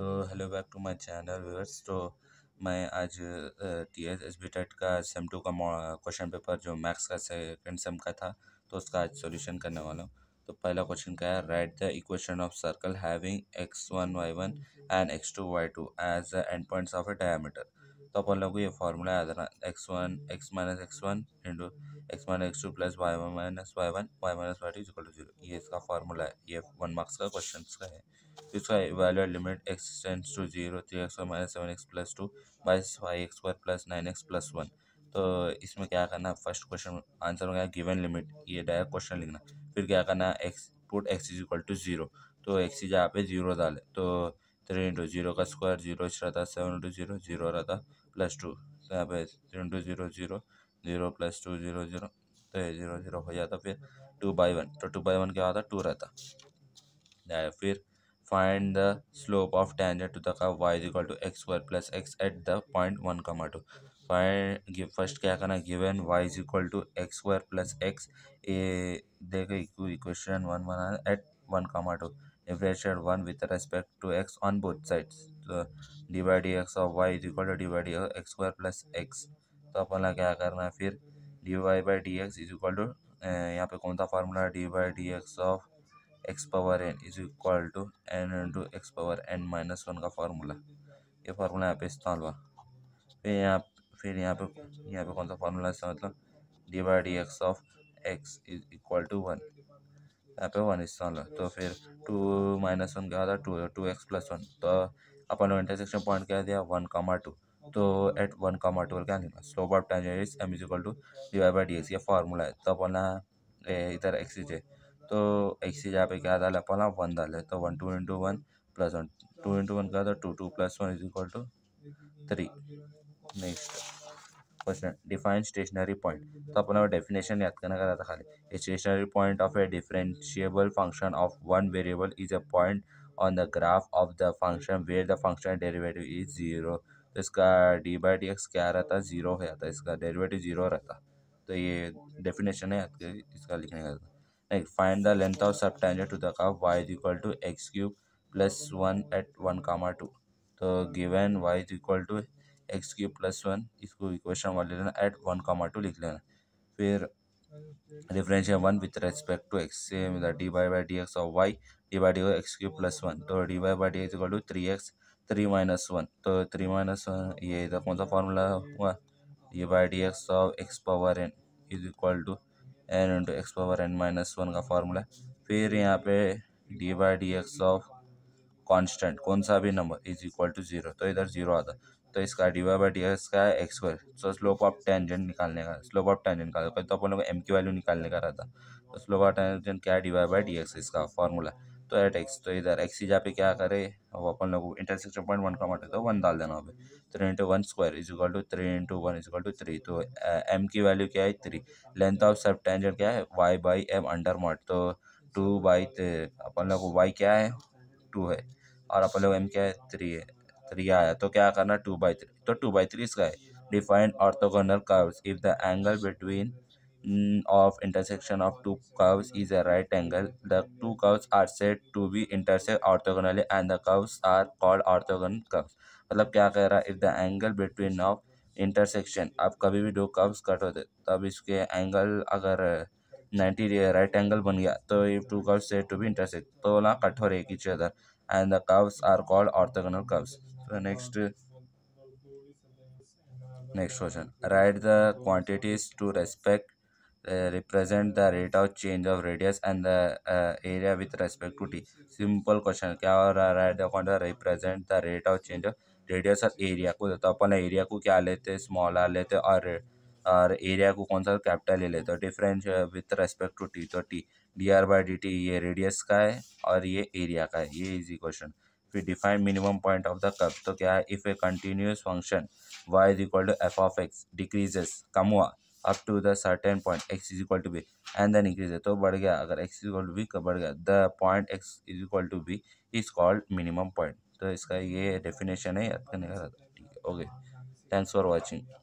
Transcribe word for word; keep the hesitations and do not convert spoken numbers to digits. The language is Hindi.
तो hello back to my channel viewers. तो मैं आज T S S B TET का सेम टू का क्वेश्चन पेपर जो मैथ्स का सेकंड सेम का था तो उसका आज सॉल्यूशन करने वाला हूँ। तो पहला क्वेश्चन क्या है, write the equation of circle having x one y one and x two y two as the end points of a diameter. तो अपन लोगों को ये फार्मूला याद रहा, x one x minus x one into x minus x two plus y one minus y one y minus y two equal to zero. ये इसका फार्मूला है, ये वन मार्क्स का क्वेश्चन का है। इसका value limit x tends to zero, three x minus seven x plus two बाईस five x square plus nine x plus one. तो इसमें क्या करना, फर्स्ट क्वेश्चन आंसर हो गया गिवन लिमिट, ये डायरेक्ट क्वेश्चन लिखना। फिर क्या करना, x put x is equal to zero, तो एक्स जहाँ पे जीरो डाले तो थ्री इंटू जीरो का स्क्वायर जीरो रहता, सेवन इंटू जीरो जीरो रहता प्लस टू, तो यहाँ पे three into zero zero zero plus two zero zero तो जीरो जीरो हो जाता। फिर टू बाई वन, तो टू बाई वन क्या होता, टू रहता। फिर find the slope of tangent to the curve y is equal to x square plus x at the point one comma two. Find first क्या करना, given y is equal to x square plus x, ये देखो इक्वेशन वन बनाना at one comma two, differentiate one with respect to x on both sides, d by d x of y is equal to d by d x square plus x. तो अपन क्या करना है, फिर d y by d x is equal to, यहाँ पे कौन सा फार्मूला है, d by d x of x power n is equal to n into x power n minus one का फार्मूला, ये फार्मूला यहाँ पे इस्तेमाल हुआ। फिर यहाँ फिर यहाँ पे यहाँ पे कौन सा फार्मूला से, मतलब d by d x of x is equal to one, यहाँ पे वन इस्तेमाल हुआ। तो फिर टू माइनस वन क्या था, two two x plus one. तो अपन इंटरसेक्शन पॉइंट क्या दिया, वन कामा टू, तो एट वन कामा टू क्या लिखा, slope of tangent is m is equal to d y by d x, ये फार्मूला है। तो अपन इधर एक्स इज, तो एक्स जहाँ पे क्या डाले अपन वन डाले, तो one two into one plus one, two into one का था two, two plus one is equal to three. Next question, define stationary point. तो अपना डेफिनेशन याद करना करा था खाली, stationary point of a differentiable function of one variable is a point on the graph of the function where the function derivative is zero. तो इसका डी बाई डी एक्स क्या रहता, जीरो हो जाता, इसका डेरिवेटिव जीरो रहता। तो ये डेफिनेशन है, इसका लिखने का था। Next, find the length of subtangent to the curve y is equal to x cube plus one at one comma two. तो given y is equal to x cube plus one, इसको equation वाले लेना at वन comma टू लिख लेना। फिर differentiate one with respect to x से मिला d by by d x और y, d by d x cube plus one, तो d by by d x equal to three x three minus one, तो थ्री माइनस वन ये इधर कौन सा फार्मूला हुआ, डी बाई डी एक्स और x power n is equal to n into x power n minus one का फार्मूला। फिर यहाँ पे d by d x of constant कौन सा भी number is equal to zero, तो इधर जीरो आता। तो इसका d y by d x का है एक्स स्क्वायर, तो स्लोप ऑफ टेंजेंट निकालने का, स्लोप ऑफ टेंजेंट का तो अपन लोग एम की वैल्यू निकालने का रहता। तो स्लोप ऑफ टेंजेंट क्या है, d y by d x इसका फार्मूला, तो एट एक्स। तो इधर एक्स जहाँ पे क्या करे, अब अपन लोग इंटरसेक्शन पॉइंट वन का माटे तो वन डाल देना, पे three into one square is equal to three into one is equal to three. तो एम की वैल्यू क्या है, three. Length of sub tangent क्या है, y by m under mod, तो टू बाई, अपन लोग को वाई क्या है, टू है, और अपन लोग एम क्या है, थ्री है, थ्री आया। तो क्या करना, टू बाई थ्री, तो टू बाई थ्री इसका है। Define orthogonal curves if the angle between of intersection of two curves is a right angle, the two curves are said to be intersect orthogonally and the curves are called orthogonal curves। मतलब क्या कह रहा है, if the angle between of intersection, आप कभी भी दो कर्व्स कट होते तब इसके एंगल अगर नाइन्टी राइट एंगल बन गया तो if two curves said to be intersect तो ना कट हो रही each other and the curves are called orthogonal curves. Next next question, write the quantities to respect Uh, represent the rate of change of radius and the uh, area with respect to t। Simple question, क्या हो रहा, write the quantity represent the rate of change of radius और एरिया को। तो अपन एरिया को क्या लेते, स्मॉल आर लेते और और एरिया को कौन सा कैपिटल ले लेते, difference with respect to T. तो t d r by d t ये रेडियस का है और ये एरिया का है, ये इजी क्वेश्चन। फिर define minimum point of the curve. तो क्या है, if a continuous function y is equal to f of x decreases, कम हुआ up to the certain point x is equal to B and then increase है, तो बढ़ गया, अगर x is equal to B का बढ़ गया, the point x is equal to B is called minimum point. तो इसका ये डेफिनेशन है, याद करने का। ठीक है, ओके, थैंक्स फॉर वॉचिंग।